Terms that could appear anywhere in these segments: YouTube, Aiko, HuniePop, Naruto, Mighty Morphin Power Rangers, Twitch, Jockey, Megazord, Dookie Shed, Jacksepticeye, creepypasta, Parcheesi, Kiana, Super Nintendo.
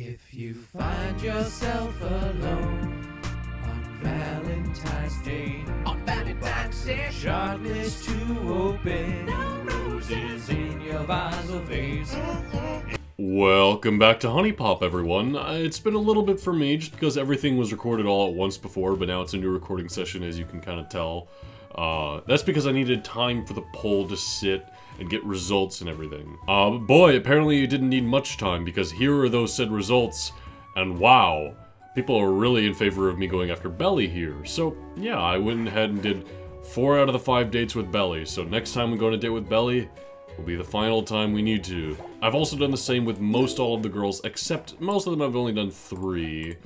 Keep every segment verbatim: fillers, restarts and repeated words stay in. If you find yourself alone on Valentine's Day, on Valentine's Day, chocolates to open, no roses in your basil vase. Welcome back to HuniePop, everyone. It's been a little bit for me just because everything was recorded all at once before, but now it's a new recording session, as you can kind of tell. Uh, that's because I needed time for the poll to sit and get results and everything. Uh, but boy, apparently you didn't need much time, because here are those said results, and wow, people are really in favor of me going after Belly here. So yeah, I went ahead and did four out of the five dates with Belly, so next time we go on a date with Belly will be the final time we need to. I've also done the same with most all of the girls, except most of them I've only done three.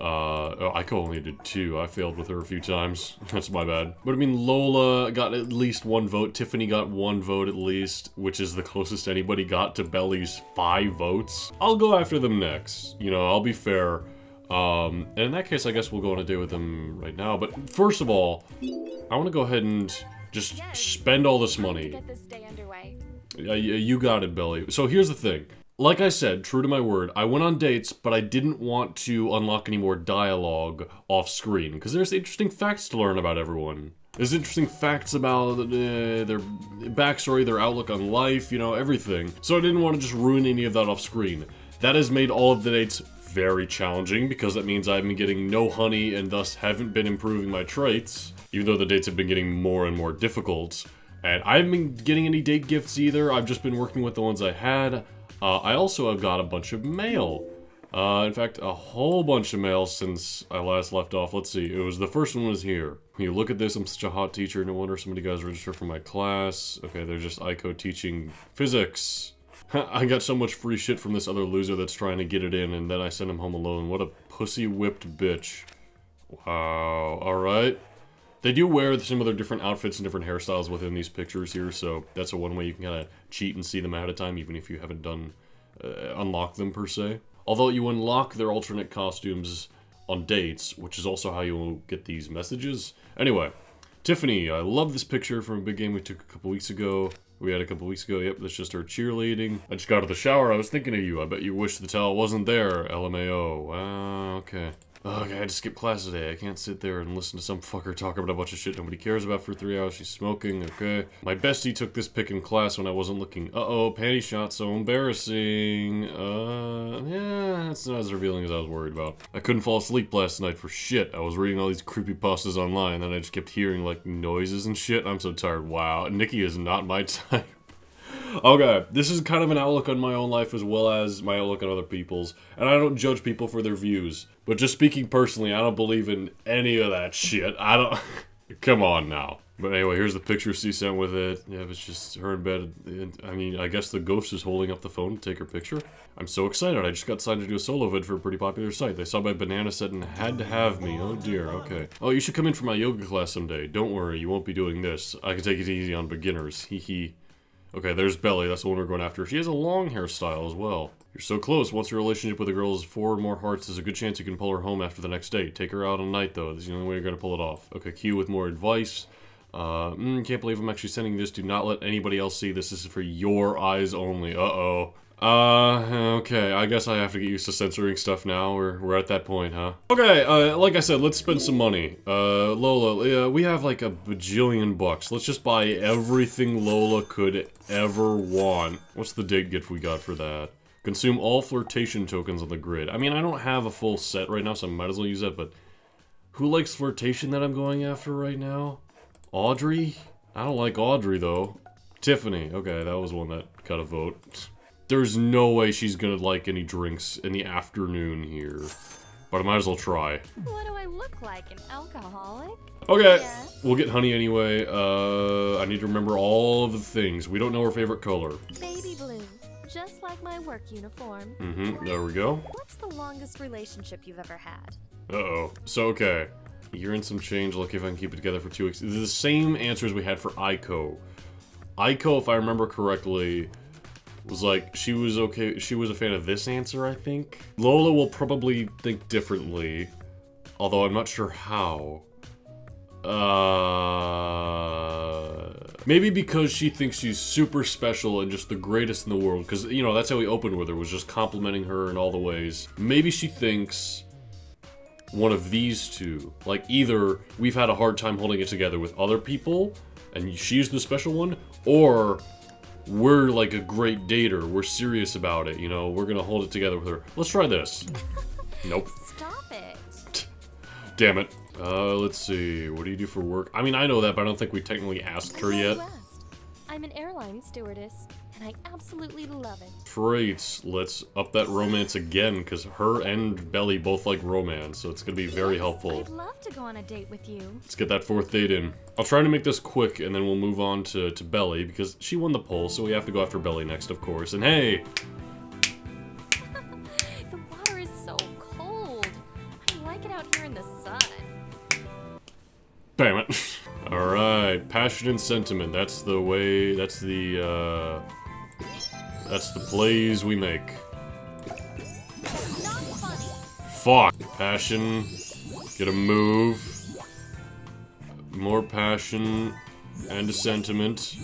Uh, oh, I only did two. I failed with her a few times. That's my bad. But I mean, Lola got at least one vote. Tiffany got one vote at least, which is the closest anybody got to Belly's five votes. I'll go after them next. You know, I'll be fair. Um, and in that case, I guess we'll go on a date with them right now. But first of all, I want to go ahead and just yes, spend all this money. Get this day underway. Yeah, you got it, Belly. So here's the thing. Like I said, true to my word, I went on dates, but I didn't want to unlock any more dialogue off screen, because there's interesting facts to learn about everyone. There's interesting facts about uh, their backstory, their outlook on life, you know, everything. So I didn't want to just ruin any of that off screen. That has made all of the dates very challenging, because that means I've been getting no honey and thus haven't been improving my traits, even though the dates have been getting more and more difficult. And I haven't been getting any date gifts either. I've just been working with the ones I had. Uh, I also have got a bunch of mail. Uh, in fact, a whole bunch of mail since I last left off. Let's see, it was the first one was here. When you look at this, I'm such a hot teacher. No wonder so many guys register for my class. Okay, they're just I C O teaching physics. I got so much free shit from this other loser that's trying to get it in, and then I sent him home alone. What a pussy-whipped bitch. Wow, alright. They do wear some of their different outfits and different hairstyles within these pictures here, so that's a one way you can kind of cheat and see them ahead of time, even if you haven't done uh, unlock them per se. Although you unlock their alternate costumes on dates, which is also how you'll get these messages. Anyway, Tiffany, I love this picture from a big game we took a couple weeks ago. We had a couple weeks ago. Yep, that's just her cheerleading. I just got out of the shower. I was thinking of you. I bet you wish the towel wasn't there. L M A O. Wow, uh, okay. Ugh, I had to skip class today. I can't sit there and listen to some fucker talk about a bunch of shit nobody cares about for three hours. She's smoking, okay. My bestie took this pic in class when I wasn't looking. Uh-oh, panty shot, so embarrassing. Uh, yeah, that's not as revealing as I was worried about. I couldn't fall asleep last night for shit. I was reading all these creepypastas online, and I just kept hearing, like, noises and shit. I'm so tired. Wow, Nikki is not my type. Okay, this is kind of an outlook on my own life as well as my outlook on other people's, and I don't judge people for their views, but just speaking personally, I don't believe in any of that shit. I don't... Come on now. But anyway, here's the picture she sent with it. Yeah, it's just her in bed. I mean, I guess the ghost is holding up the phone to take her picture. I'm so excited. I just got signed to do a solo vid for a pretty popular site. They saw my banana set and had to have me. Oh dear, okay. Oh, you should come in for my yoga class someday. Don't worry, you won't be doing this. I can take it easy on beginners. Hee hee. Okay, there's Belly, that's the one we're going after. She has a long hairstyle as well. You're so close. Once your relationship with a girl is four or more hearts, there's a good chance you can pull her home after the next date. Take her out on a night, though. That's the only way you're going to pull it off. Okay, Q with more advice. Uh, mm, can't believe I'm actually sending this. Do not let anybody else see this. This is for your eyes only. Uh-oh. Uh, okay, I guess I have to get used to censoring stuff now. We're, we're at that point, huh? Okay, uh, like I said, let's spend some money. Uh, Lola, uh, we have like a bajillion bucks. Let's just buy everything Lola could ever want. What's the date gift we got for that? Consume all flirtation tokens on the grid. I mean, I don't have a full set right now, so I might as well use that, but... who likes flirtation that I'm going after right now? Audrey? I don't like Audrey, though. Tiffany. Okay, that was one that got a vote. There's no way she's gonna like any drinks in the afternoon here. But I might as well try. What do I look like, an alcoholic? Okay, yeah. We'll get honey anyway. Uh, I need to remember all of the things. We don't know her favorite color. Baby blue, just like my work uniform. Mm-hmm, there we go. What's the longest relationship you've ever had? Uh-oh, so okay. You're in some change, lucky if I can keep it together for two weeks. This is the same answers we had for I C O. I C O, if I remember correctly, was like, she was okay, she was a fan of this answer, I think. Lola will probably think differently, although I'm not sure how. Uh, Maybe because she thinks she's super special and just the greatest in the world, because, you know, that's how we opened with her, was just complimenting her in all the ways. Maybe she thinks one of these two. Like, either we've had a hard time holding it together with other people, and she's the special one, or we're like a great dater, we're serious about it, you know, we're gonna hold it together with her. Let's try this. Nope. Stop it. Damn it. Uh, let's see, what do you do for work? I mean, I know that, but I don't think we technically asked her yet. I'm an airline stewardess, and I absolutely love it. Traits, let's up that romance again, because her and Belly both like romance, so it's going to be very yes, helpful. I'd love to go on a date with you. Let's get that fourth date in. I'll try to make this quick, and then we'll move on to, to Belly, because she won the poll, so we have to go after Belly next, of course. And hey! The water is so cold. I like it out here in the sun. Damn it. Alright, passion and sentiment, that's the way, that's the, uh, that's the plays we make. Not funny. Fuck. Passion, get a move, more passion, and a sentiment.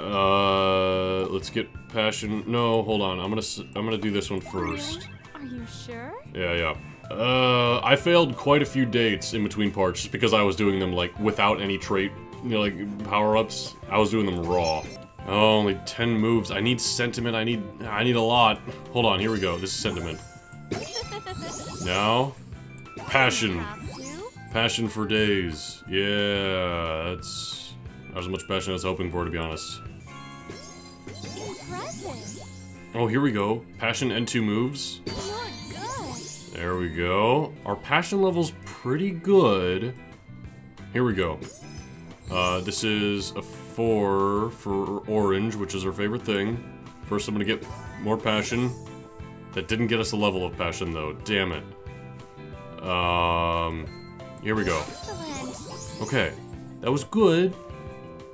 Uh, let's get passion, no, hold on, I'm gonna, I'm gonna do this one first. Are you sure? Yeah, yeah. Uh, I failed quite a few dates in between parts just because I was doing them, like, without any trait, you know, like, power-ups. I was doing them raw. Oh, only ten moves. I need sentiment. I need- I need a lot. Hold on, here we go. This is sentiment. Now? Passion. Passion for days. Yeah, that's... not as much passion as I was hoping for, to be honest. Oh, here we go. Passion and two moves. There we go. Our passion level's pretty good. Here we go. Uh, this is a four for orange, which is our favorite thing. First, I'm gonna get more passion. That didn't get us a level of passion, though. Damn it. Um, here we go. Okay, that was good.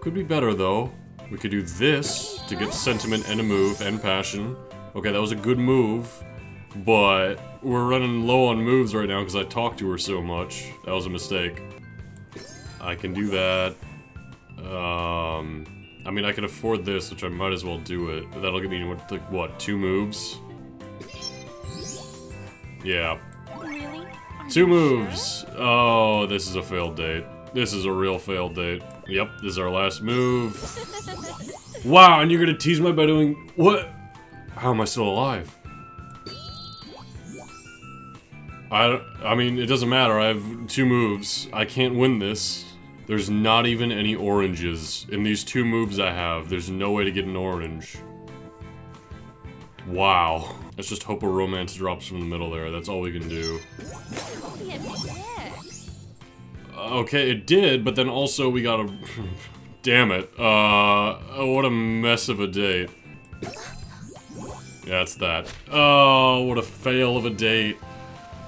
Could be better, though. We could do this to get sentiment and a move and passion. Okay, that was a good move, but we're running low on moves right now because I talked to her so much. That was a mistake. I can do that. Um, I mean, I can afford this, which I might as well do it. That'll give me, like, what, two moves? Yeah. Really? Two moves! Sure? Oh, this is a failed date. This is a real failed date. Yep, this is our last move. Wow, and you're gonna tease me by doing... what? How am I still alive? I, I mean, it doesn't matter, I have two moves. I can't win this. There's not even any oranges. In these two moves I have, there's no way to get an orange. Wow. Let's just hope a romance drops from the middle there, that's all we can do. Okay, it did, but then also we got a... damn it. Uh, what a mess of a date. Yeah, it's that. Oh, what a fail of a date.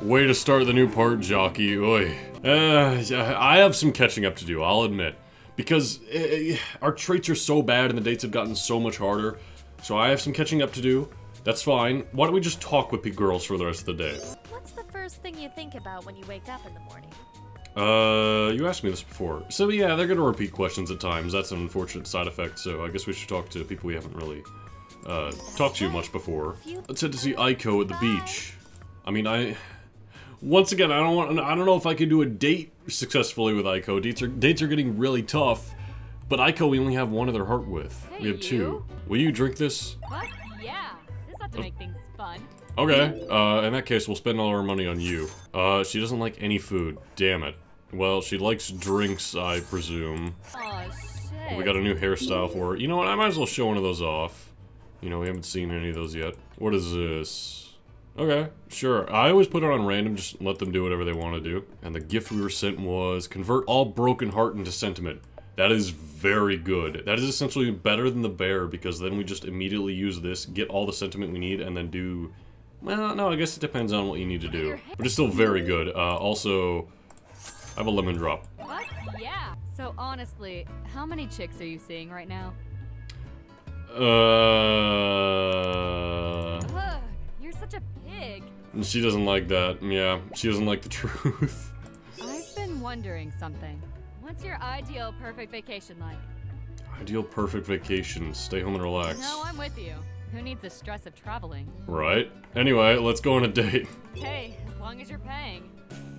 Way to start the new part, Jockey. Oy. Uh, I have some catching up to do, I'll admit. Because uh, our traits are so bad and the dates have gotten so much harder. So I have some catching up to do. That's fine. Why don't we just talk with the girls for the rest of the day? What's the first thing you think about when you wake up in the morning? Uh, you asked me this before. So yeah, they're gonna repeat questions at times. That's an unfortunate side effect, so I guess we should talk to people we haven't really uh, talked to much before. Let's head to see Aiko at the beach. I mean, I... once again, I don't want. I don't know if I can do a date successfully with Aiko. Dates are dates are getting really tough, but Aiko we only have one other heart with. Hey, we have two. You. Will you drink this? What? Yeah, this has to make things fun. Okay. Uh, in that case, we'll spend all our money on you. Uh, she doesn't like any food. Damn it. Well, she likes drinks, I presume. Oh shit. We got a new hairstyle for her. You know what? I might as well show one of those off. You know, we haven't seen any of those yet. What is this? Okay, sure. I always put it on random, just let them do whatever they want to do. And the gift we were sent was, convert all broken heart into sentiment. That is very good. That is essentially better than the bear, because then we just immediately use this, get all the sentiment we need, and then do... well, no, I guess it depends on what you need to do. But it's still very good. Uh, also, I have a lemon drop. What? Yeah. So honestly, how many chicks are you seeing right now? Uh... Ugh, you're such a... she doesn't like that. Yeah, she doesn't like the truth. I've been wondering something. What's your ideal perfect vacation like? Ideal perfect vacation. Stay home and relax. No, I'm with you. Who needs the stress of traveling? Right. Anyway, let's go on a date. Hey, as long as you're paying.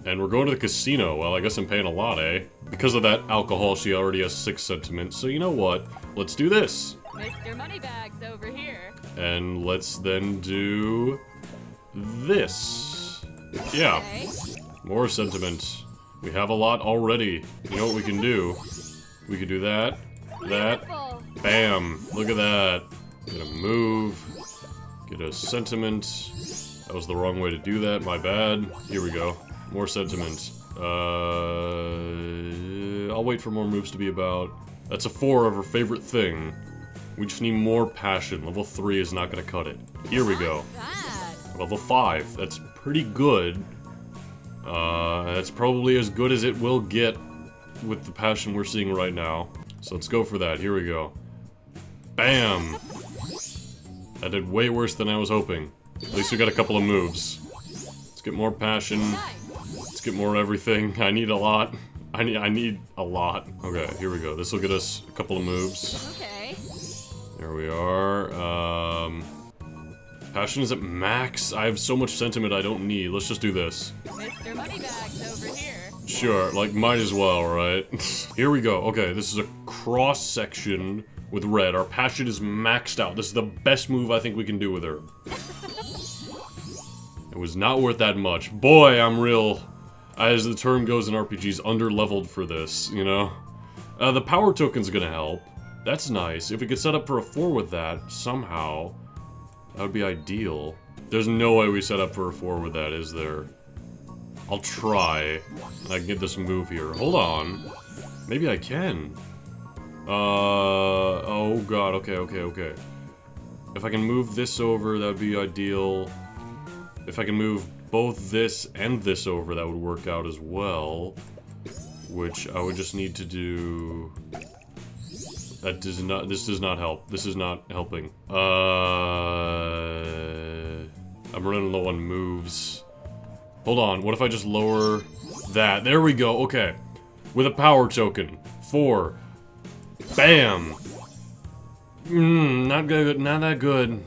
And we're going to the casino. Well, I guess I'm paying a lot, eh? Because of that alcohol, she already has six sentiments. So you know what? Let's do this. Mister Moneybags over here. And let's then do this. Yeah. Okay. More sentiments. We have a lot already. You know what we can do? We could do that. That. Bam. Look at that. Get a move. Get a sentiment. That was the wrong way to do that. My bad. Here we go. More sentiment. Uh, I'll wait for more moves to be about. That's a four of her favorite thing. We just need more passion. Level three is not going to cut it. Here we go. Level five. That's pretty good. Uh, that's probably as good as it will get with the passion we're seeing right now. So let's go for that. Here we go. Bam! That did way worse than I was hoping. At least we got a couple of moves. Let's get more passion. Let's get more everything. I need a lot. I need I need a lot. Okay, here we go. This will get us a couple of moves. Okay. There we are. Um, passion is at max. I have so much sentiment I don't need. Let's just do this. Mister Moneybags over here. Sure, like might as well, right? Here we go. Okay, this is a cross section with red. Our passion is maxed out. This is the best move I think we can do with her. It was not worth that much. Boy, I'm real, as the term goes in R P Gs, under-leveled for this, you know? Uh, the power token's gonna help. That's nice. If we could set up for a four with that, somehow, that would be ideal. There's no way we set up for a four with that, is there? I'll try. I can get this move here. Hold on. Maybe I can. Uh, oh god, okay, okay, okay. If I can move this over, that would be ideal. If I can move both this and this over, that would work out as well. Which I would just need to do... That does not- this does not help. This is not helping. Uh... I'm running low on moves. Hold on, what if I just lower that? There we go, okay. With a power token. Four. Bam! Mmm, not good, not that good.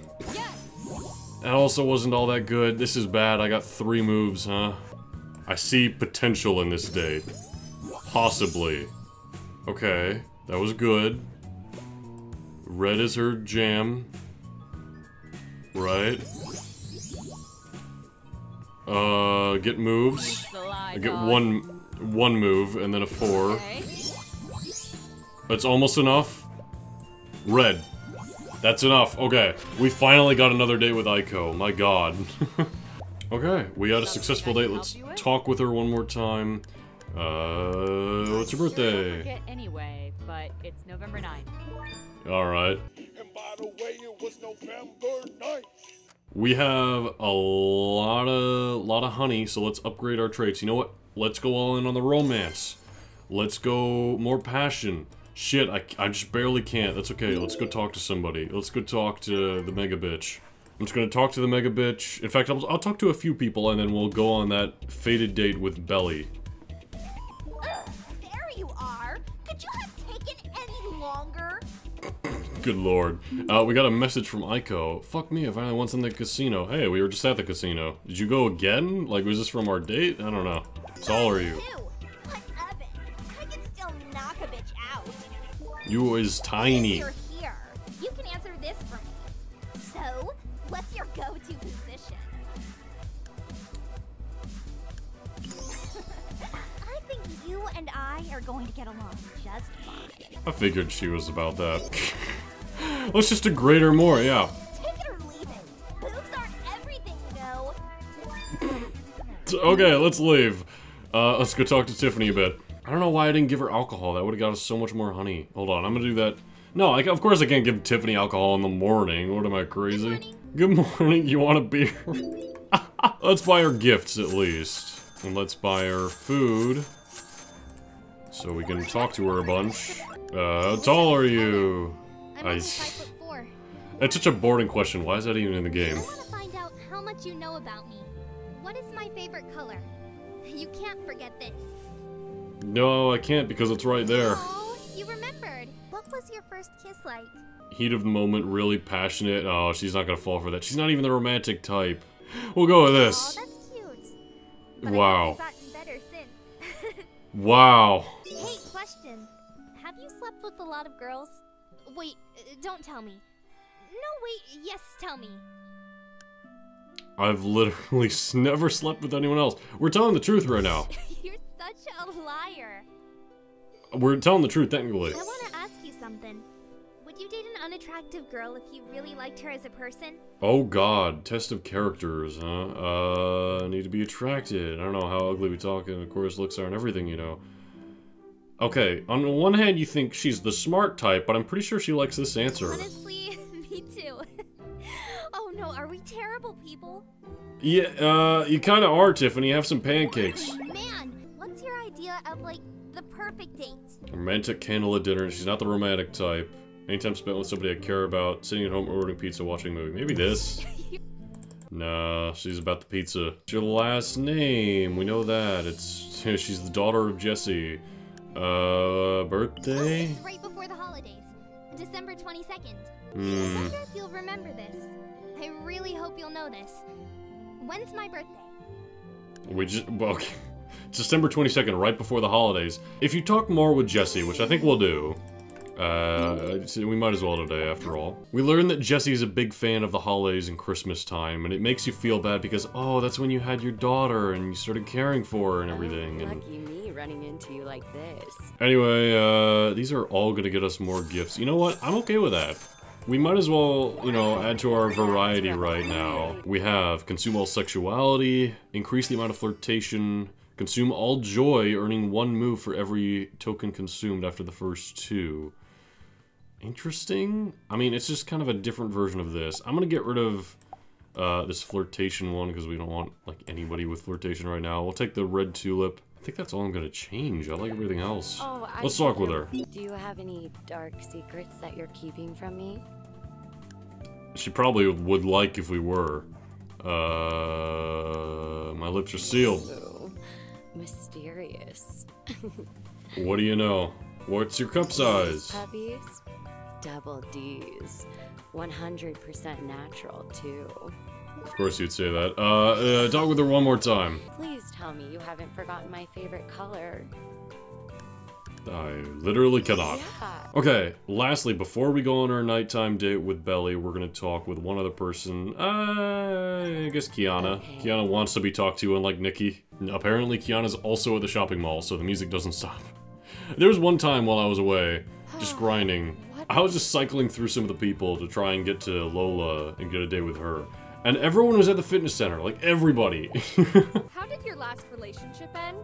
That also wasn't all that good. This is bad, I got three moves, huh? I see potential in this date. Possibly. Okay, that was good. Red is her jam. Right? Uh, get moves. I get one, one move, and then a four. That's almost enough. Red. That's enough. Okay. We finally got another date with Aiko. My god. Okay. We had a successful date. Let's talk with her one more time. Uh, what's your birthday? Anyway, but it's November ninth. Alright. And by the way, it was November ninth. We have a lot of, lot of honey, so let's upgrade our traits. You know what? Let's go all in on the romance. Let's go more passion. Shit, I, I just barely can't. That's okay. Let's go talk to somebody. Let's go talk to the mega bitch. I'm just gonna talk to the mega bitch. In fact, I'll, I'll talk to a few people and then we'll go on that fated date with Belly. Ugh, there you are. Could you have taken any longer? Good lord. Uh, we got a message from Aiko. Fuck me, I finally want something at the casino. Hey, we were just at the casino. Did you go again? Like, was this from our date? I don't know. It's all or you. You is tiny. You're here. You can answer this for me. So, what's your go-to position? I think you and I are going to get along just fine. I figured she was about that. Let's just degrade her more, yeah. Take it or leave it. Boobs aren't everything, though. Okay, let's leave. Uh, let's go talk to Tiffany a bit. I don't know why I didn't give her alcohol. That would have got us so much more honey. Hold on, I'm gonna do that. No, I, of course I can't give Tiffany alcohol in the morning. What am I, crazy? Good morning, Good morning. You want a beer? Let's buy her gifts at least. And let's buy her food. So we can talk to her a bunch. Uh, how tall are you? I, it's such a boring question. Why is that even in the game? I want to find out how much you know about me. What is my favorite color? You can't forget this. No, I can't because it's right there. Oh, you remembered. What was your first kiss like? Heat of the moment, really passionate. Oh, she's not gonna fall for that. She's not even the romantic type. We'll go with this. Oh, that's cute. But wow. I've gotten better since. Wow. Hey, question. Have you slept with a lot of girls? Wait, don't tell me. No, wait, yes, tell me. I've literally never slept with anyone else. We're telling the truth right now. You're such a liar. We're telling the truth, technically. I want to ask you something. Would you date an unattractive girl if you really liked her as a person? Oh god, test of characters, huh? Uh, need to be attracted. I don't know how ugly we talk, and of course looks are and everything, you know. Okay, on the one hand you think she's the smart type, but I'm pretty sure she likes this answer. Honestly, me too. Oh no, are we terrible people? Yeah, uh, you kind of are, Tiffany. Have some pancakes. Man, what's your idea of, like, the perfect date? Romantic candlelit dinner, and she's not the romantic type. Anytime spent with somebody I care about, sitting at home ordering pizza, watching a movie. Maybe this. Nah, she's about the pizza. It's your last name, we know that. It's she's the daughter of Jesse. Uh, birthday? Oh, right before the holidays. December twenty-second. Mm. I wonder if you'll remember this. I really hope you'll know this. When's my birthday? We just, okay. December twenty-second, right before the holidays. If you talk more with Jesse, which I think we'll do, uh, we might as well today after all. We learned that Jesse is a big fan of the holidays and Christmas time, and it makes you feel bad because, oh, that's when you had your daughter and you started caring for her and everything. And lucky me running into you like this. Anyway, uh, these are all gonna get us more gifts. You know what? I'm okay with that. We might as well, you know, add to our variety right now. We have consume all sexuality, increase the amount of flirtation, consume all joy, earning one move for every token consumed after the first two. Interesting. I mean, it's just kind of a different version of this. I'm gonna get rid of uh, this flirtation one because we don't want, like, anybody with flirtation right now. We'll take the red tulip. I think that's all I'm gonna change. I like everything else. Oh, let's talk with her. Do you have any dark secrets that you're keeping from me? She probably would like if we were. Uh, my lips are sealed. So mysterious. What do you know? What's your cup size? Puppies? Double D's. one hundred percent natural, too. Of course you'd say that. Uh, uh, talk with her one more time. Please tell me you haven't forgotten my favorite color. I literally cannot. Yeah. Okay, lastly, before we go on our nighttime date with Belly, we're gonna talk with one other person. Uh, I guess Kiana. Okay. Kiana wants to be talked to, unlike Nikki. Apparently, Kiana's also at the shopping mall, so the music doesn't stop. There was one time while I was away, just grinding. What? I was just cycling through some of the people to try and get to Lola and get a date with her. And everyone was at the fitness center, like, everybody. How did your last relationship end?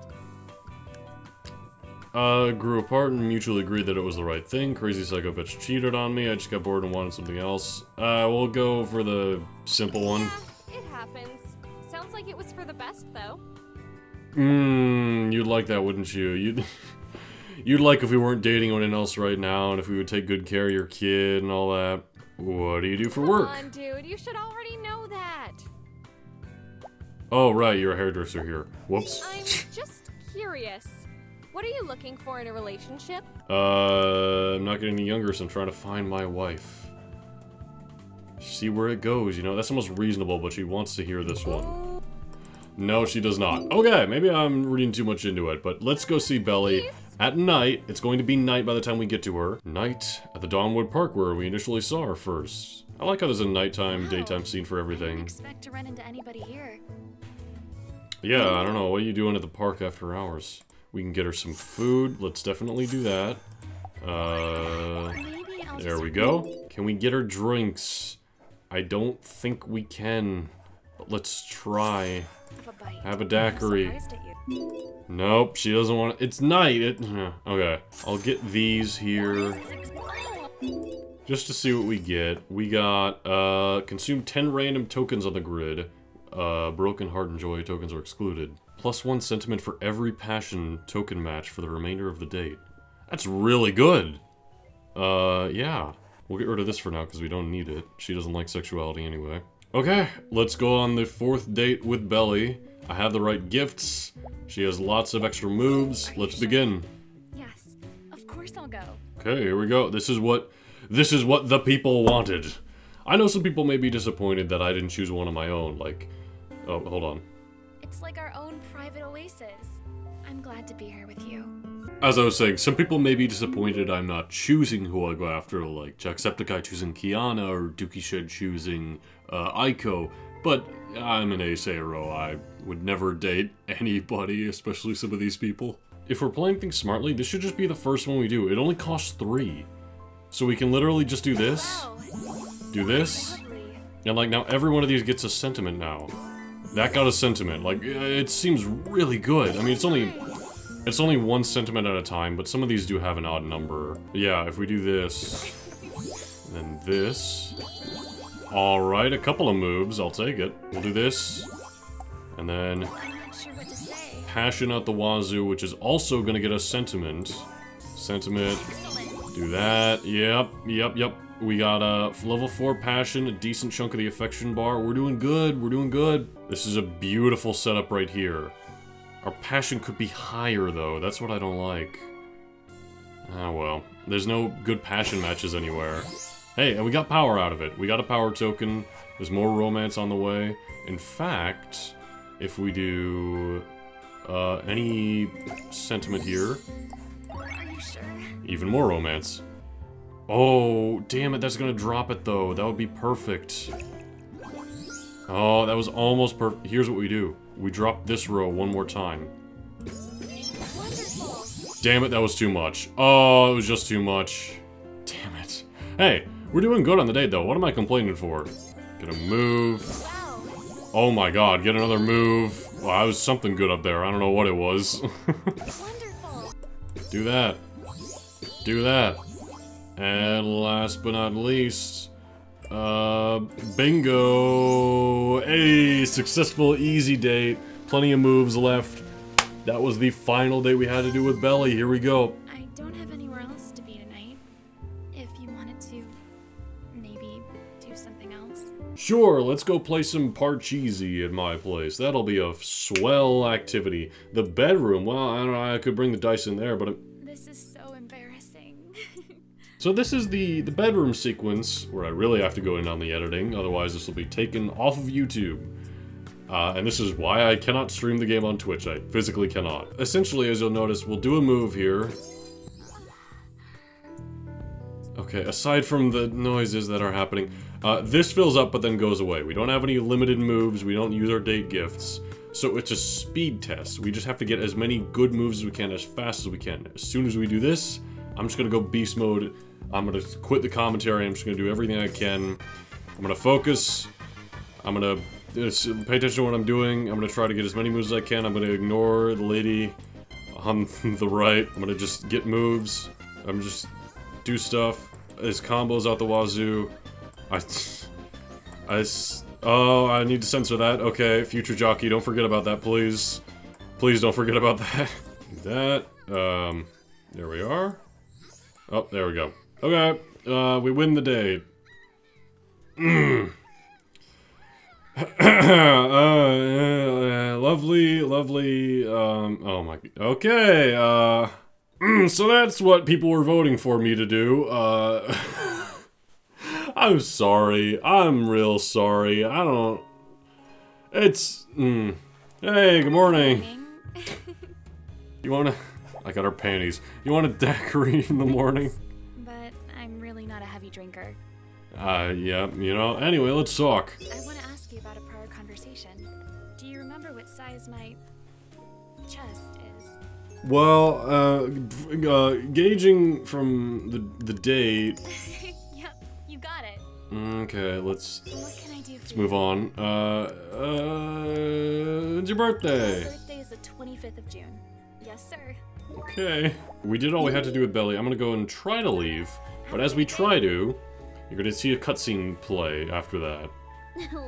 Uh, grew apart and mutually agreed that it was the right thing. Crazy psycho bitch cheated on me. I just got bored and wanted something else. Uh, we'll go for the simple one. Yeah, it happens. Sounds like it was for the best, though. Mmm, you'd like that, wouldn't you? You'd, you'd like if we weren't dating anyone else right now, and if we would take good care of your kid and all that. What do you do for work? Come on, dude. You should already know that. Oh, right. You're a hairdresser here. Whoops. I'm just curious. What are you looking for in a relationship? Uh, I'm not getting any younger, so I'm trying to find my wife. See where it goes, you know? That's almost reasonable, but she wants to hear this one. No, she does not. Okay, maybe I'm reading too much into it, but let's go see Belly. Please? At night. It's going to be night by the time we get to her. Night at the Dawnwood Park where we initially saw her first. I like how there's a nighttime, wow. daytime scene for everything. I didn't expect to run into anybody here. Yeah, I don't know. What are you doing at the park after hours? We can get her some food. Let's definitely do that. Uh, there we go. Can we get her drinks? I don't think we can. But let's try. Have a daiquiri. Nope, she doesn't want to. It's night. It, okay, I'll get these here. Just to see what we get. We got, uh, consume ten random tokens on the grid. Uh, broken heart and joy tokens are excluded. Plus one sentiment for every passion token match for the remainder of the date. That's really good! Uh, yeah. We'll get rid of this for now because we don't need it. She doesn't like sexuality anyway. Okay, let's go on the fourth date with Belly. I have the right gifts. She has lots of extra moves. Let's begin. Yes, of course I'll go. Okay, here we go. This is what this is what the people wanted. I know some people may be disappointed that I didn't choose one of my own, like... Oh, hold on. It's like our own private oasis. I'm glad to be here with you. As I was saying, some people may be disappointed I'm not choosing who I go after, like Jacksepticeye choosing Kiana or Dookie Shed choosing uh, Aiko, but I'm an asayer. I would never date anybody, especially some of these people. If we're playing things smartly, this should just be the first one we do. It only costs three. So we can literally just do this, do this, and like now every one of these gets a sentiment now. That got a sentiment. Like, it seems really good. I mean, it's only... It's only one sentiment at a time, but some of these do have an odd number. Yeah, if we do this, then this. Alright, a couple of moves, I'll take it. We'll do this, and then passion out the wazoo, which is also gonna get a sentiment. Sentiment, do that, yep, yep, yep. We got a level four passion, a decent chunk of the affection bar. We're doing good, we're doing good. This is a beautiful setup right here. Our passion could be higher, though. That's what I don't like. Ah, well. There's no good passion matches anywhere. Hey, and we got power out of it. We got a power token. There's more romance on the way. In fact, if we do... Uh, any sentiment here... Are you sure? Even more romance. Oh, damn it, that's gonna drop it, though. That would be perfect. Oh, that was almost perfect. Here's what we do. We drop this row one more time. Wonderful. Damn it, that was too much. Oh, it was just too much. Damn it. Hey, we're doing good on the day, though. What am I complaining for? Get a move. Wow. Oh my god, get another move. Well, I was something good up there. I don't know what it was. Wonderful. Do that. Do that. And last but not least... Uh, bingo! Hey, successful, easy date. Plenty of moves left. That was the final date we had to do with Belly. Here we go. I don't have anywhere else to be tonight. If you wanted to, maybe do something else. Sure, let's go play some Parcheesi at my place. That'll be a swell activity. The bedroom, well, I don't know, I could bring the dice in there, but... It... This is so embarrassing. So this is the, the bedroom sequence, where I really have to go in on the editing, otherwise this will be taken off of YouTube. Uh, and this is why I cannot stream the game on Twitch, I physically cannot. Essentially, as you'll notice, we'll do a move here. Okay, aside from the noises that are happening, uh, this fills up but then goes away. We don't have any limited moves, we don't use our date gifts. So it's a speed test, we just have to get as many good moves as we can, as fast as we can. As soon as we do this, I'm just gonna go beast mode. I'm gonna quit the commentary, I'm just gonna do everything I can. I'm gonna focus, I'm gonna pay attention to what I'm doing, I'm gonna try to get as many moves as I can, I'm gonna ignore the lady on the right, I'm gonna just get moves, I'm just do stuff, his combos out the wazoo, I, I, oh, I need to censor that, okay, future Jockey, don't forget about that, please, please don't forget about that, that, um, there we are, oh, there we go. Okay, uh, we win the day. Mm. uh, uh, uh, lovely, lovely, um, oh my, okay, uh, mm, so that's what people were voting for me to do, uh, I'm sorry, I'm real sorry, I don't, it's, mm. Hey, good morning. Good morning. You wanna, I got our panties, you wanna daiquiri in the morning? Drinker. Uh, yeah, you know, anyway, let's talk. I want to ask you about a prior conversation. Do you remember what size my chest is? Well, uh, uh gauging from the, the date... Yep, you got it. Okay, let's... What can I do for let's you? Move on. Uh, uh, it's your birthday. My birthday is the twenty-fifth of June. Yes, sir. Okay. We did all we had to do with Belly. I'm gonna go and try to leave. But as we try to, you're gonna see a cutscene play after that.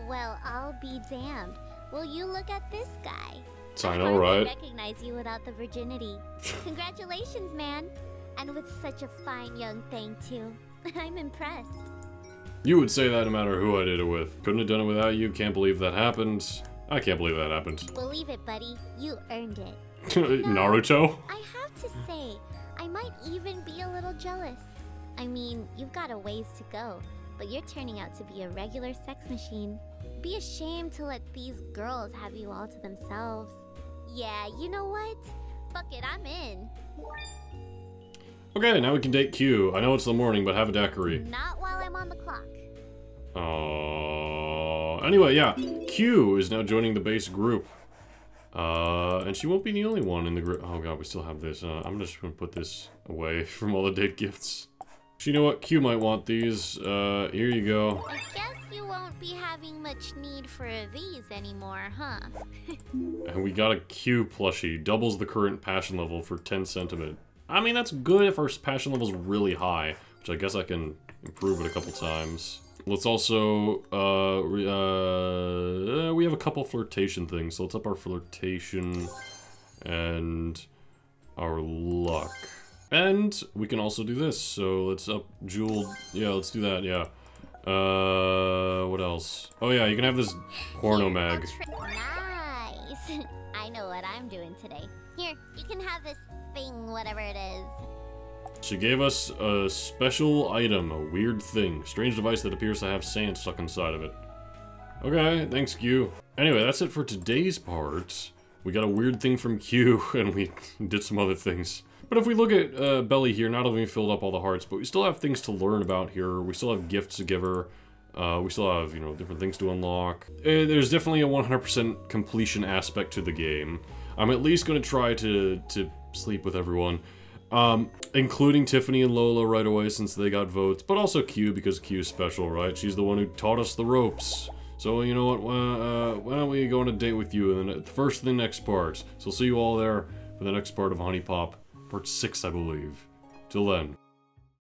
Well, I'll be damned. Will you look at this guy? I know, right? I recognize you without the virginity. Congratulations, man. And with such a fine young thing, too. I'm impressed. You would say that no matter who I did it with. Couldn't have done it without you. Can't believe that happened. I can't believe that happened. Believe it, buddy. You earned it. Naruto? I have to say... I might even be a little jealous. I mean, you've got a ways to go, but you're turning out to be a regular sex machine. Be ashamed to let these girls have you all to themselves. Yeah, you know what? Fuck it, I'm in. Okay, now we can date Q. I know it's the morning, but have a daiquiri. Not while I'm on the clock. Oh. Uh, anyway, yeah. Q is now joining the base group. Uh, and she won't be the only one in the group. Oh god, we still have this. Uh, I'm just gonna put this away from all the date gifts. So you know what? Q might want these. Uh, here you go. I guess you won't be having much need for these anymore, huh? And we got a Q plushie. Doubles the current passion level for ten sentiment. I mean, that's good if our passion level's really high, which I guess I can improve it a couple times. Let's also, uh, re uh, we have a couple flirtation things, so let's up our flirtation and our luck. And we can also do this, so let's up Jewel, yeah, let's do that, yeah. Uh, what else? Oh yeah, you can have this porno mag. Nice! I know what I'm doing today. Here, you can have this thing, whatever it is. She gave us a special item, a weird thing. Strange device that appears to have sand stuck inside of it. Okay, thanks Q. Anyway, that's it for today's part. We got a weird thing from Q, and we did some other things. But if we look at uh, Belly here, not only filled up all the hearts, but we still have things to learn about here. We still have gifts to give her. Uh, we still have, you know, different things to unlock. Uh, there's definitely a one hundred percent completion aspect to the game. I'm at least going to try to to sleep with everyone. Um, including Tiffany and Lola right away since they got votes, but also Q because Q's special, right? She's the one who taught us the ropes. So, you know what, uh, why don't we go on a date with you in the first of the next part. So, see you all there for the next part of HuniePop, part six, I believe. Till then.